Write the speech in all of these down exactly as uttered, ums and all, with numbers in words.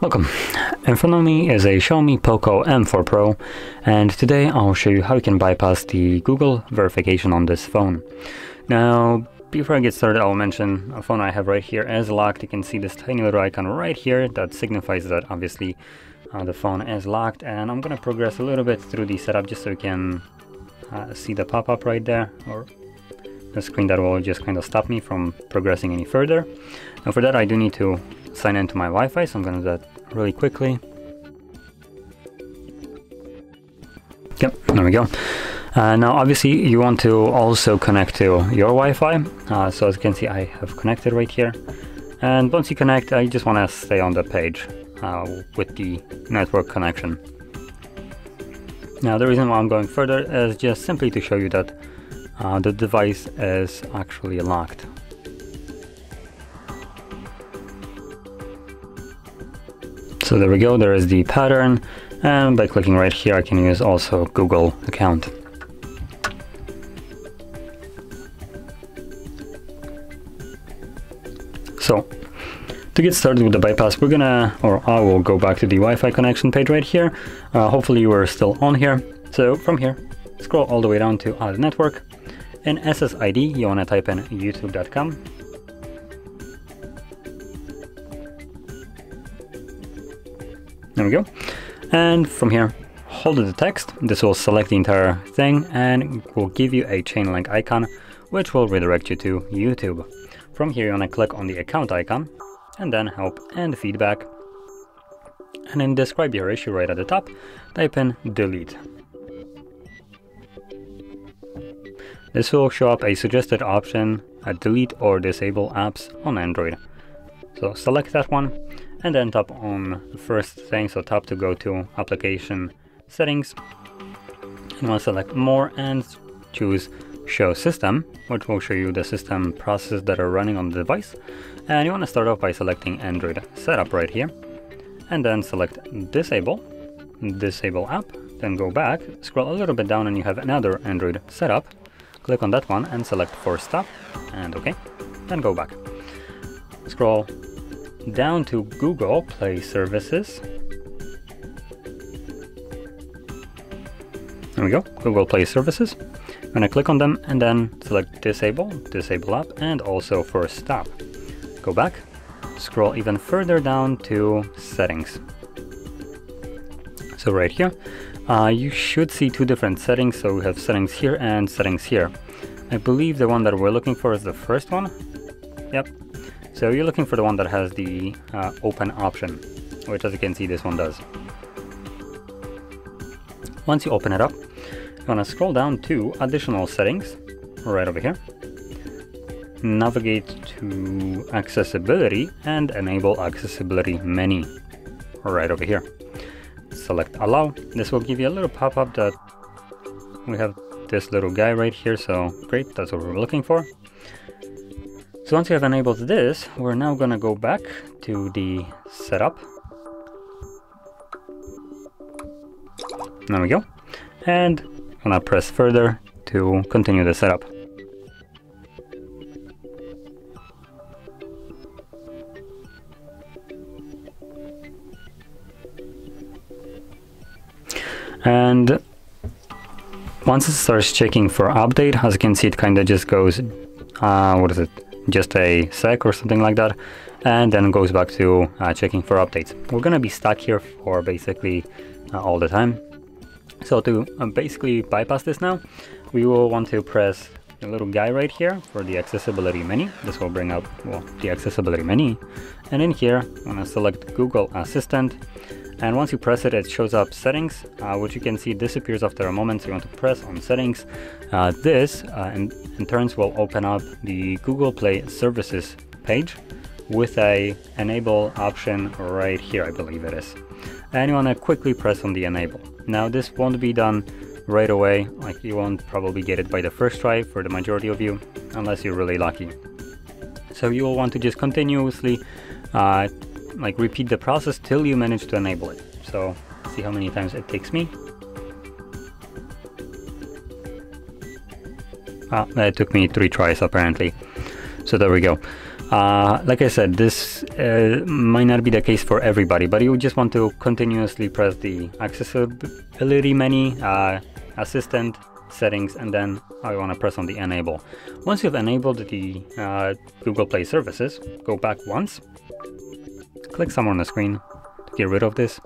Welcome! In front of me is a Xiaomi Poco M four Pro, and today I'll show you how you can bypass the Google verification on this phone. Now, before I get started, I'll mention a phone I have right here is locked. You can see this tiny little icon right here that signifies that obviously uh, the phone is locked, and I'm gonna progress a little bit through the setup just so you can uh, see the pop-up right there, or the screen that will just kind of stop me from progressing any further. And for that I do need to sign into my Wi-Fi, so I'm going to do that really quickly. Yep, there we go. Uh, now obviously you want to also connect to your Wi-Fi, uh, so as you can see I have connected right here, and once you connect I just want to stay on the page uh, with the network connection. Now the reason why I'm going further is just simply to show you that Uh, the device is actually locked. So there we go, there is the pattern, and by clicking right here I can use also Google account. So to get started with the bypass, we're gonna, or I will go back to the Wi-Fi connection page right here. Uh, hopefully you are still on here. So from here, scroll all the way down to Add Network. In S S I D, you want to type in youtube dot com. There we go. And from here, hold the text. This will select the entire thing and will give you a chain link icon, which will redirect you to YouTube. From here, you want to click on the account icon and then help and feedback. And then describe your issue right at the top. Type in delete. This will show up a suggested option, a delete or disable apps on Android. So select that one and then tap on the first thing, so tap to go to application settings. And I'll select more and choose show system, which will show you the system processes that are running on the device. And you want to start off by selecting Android setup right here. And then select disable, disable app, then go back, scroll a little bit down and you have another Android setup. Click on that one and select for stop and OK, then go back. Scroll down to Google Play Services. There we go, Google Play Services. I'm going to click on them and then select disable, disable app, and also for stop. Go back, scroll even further down to settings. So right here, Uh, you should see two different settings, so we have settings here and settings here. I believe the one that we're looking for is the first one. Yep. So you're looking for the one that has the uh, open option, which as you can see this one does. Once you open it up, you want to scroll down to additional settings, right over here. Navigate to accessibility and enable accessibility menu, right over here. Select allow. This will give you a little pop-up that we have this little guy right here, so great, that's what we're looking for. So once you have enabled this, we're now going to go back to the setup. There we go. And I'm going to press further to continue the setup. And once it starts checking for update, as you can see, it kind of just goes, uh, what is it, just a sec or something like that, and then goes back to uh, checking for updates. We're going to be stuck here for basically uh, all the time. So to uh, basically bypass this now, we will want to press the little guy right here for the accessibility menu. This will bring up well, the accessibility menu. And in here, I'm going to select Google Assistant. And once you press it, it shows up settings, uh, which you can see disappears after a moment. So you want to press on settings. Uh, this, uh, in, in turns, will open up the Google Play Services page with a enable option right here, I believe it is. And you want to quickly press on the enable. Now, this won't be done right away. Like, you won't probably get it by the first try for the majority of you, unless you're really lucky. So you will want to just continuously uh, like repeat the process till you manage to enable it. So see how many times it takes me. Ah, it took me three tries apparently. So there we go. Uh, like I said, this uh, might not be the case for everybody, but you just want to continuously press the accessibility menu, uh, assistant, settings, and then I want to press on the enable. Once you've enabled the uh, Google Play services, go back once, click somewhere on the screen to get rid of this,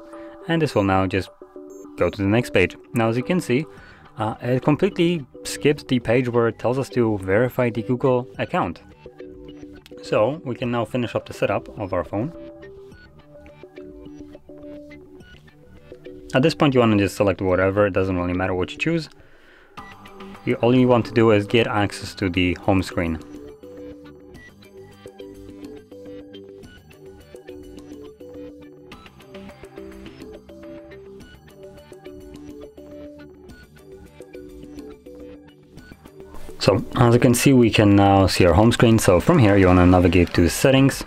and this will now just go to the next page. Now, as you can see, uh, it completely skips the page where it tells us to verify the Google account. So we can now finish up the setup of our phone. At this point you want to just select whatever, it doesn't really matter what you choose. You, all you want to do is get access to the home screen. So, as you can see, we can now see our home screen. So from here, you want to navigate to settings,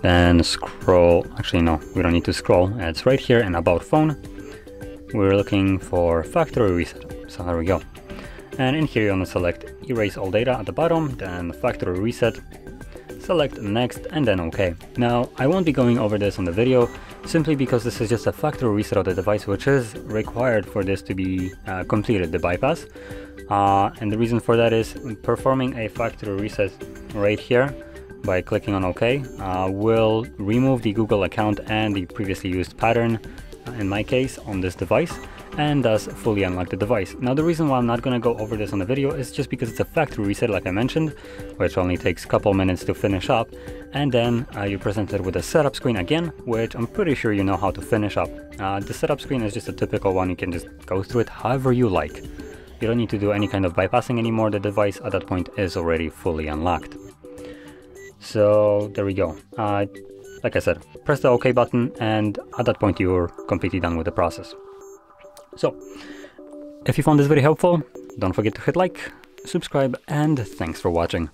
then scroll, actually no, we don't need to scroll, it's right here in about phone. We're looking for factory reset, so there we go. And in here, you want to select erase all data at the bottom, then factory reset, select next, and then okay. Now, I won't be going over this on the video, simply because this is just a factory reset of the device, which is required for this to be uh, completed, the bypass. Uh, and the reason for that is performing a factory reset right here by clicking on OK uh, will remove the Google account and the previously used pattern, in my case, on this device, and thus fully unlock the device. Now, the reason why I'm not going to go over this on the video is just because it's a factory reset, like I mentioned, which only takes a couple minutes to finish up, and then uh, you're presented with a setup screen again, which I'm pretty sure you know how to finish up. Uh, the setup screen is just a typical one, you can just go through it however you like. You don't need to do any kind of bypassing anymore, the device at that point is already fully unlocked. So there we go. Uh, like I said, press the OK button and at that point you're completely done with the process. So, if you found this very helpful, don't forget to hit like, subscribe, and thanks for watching.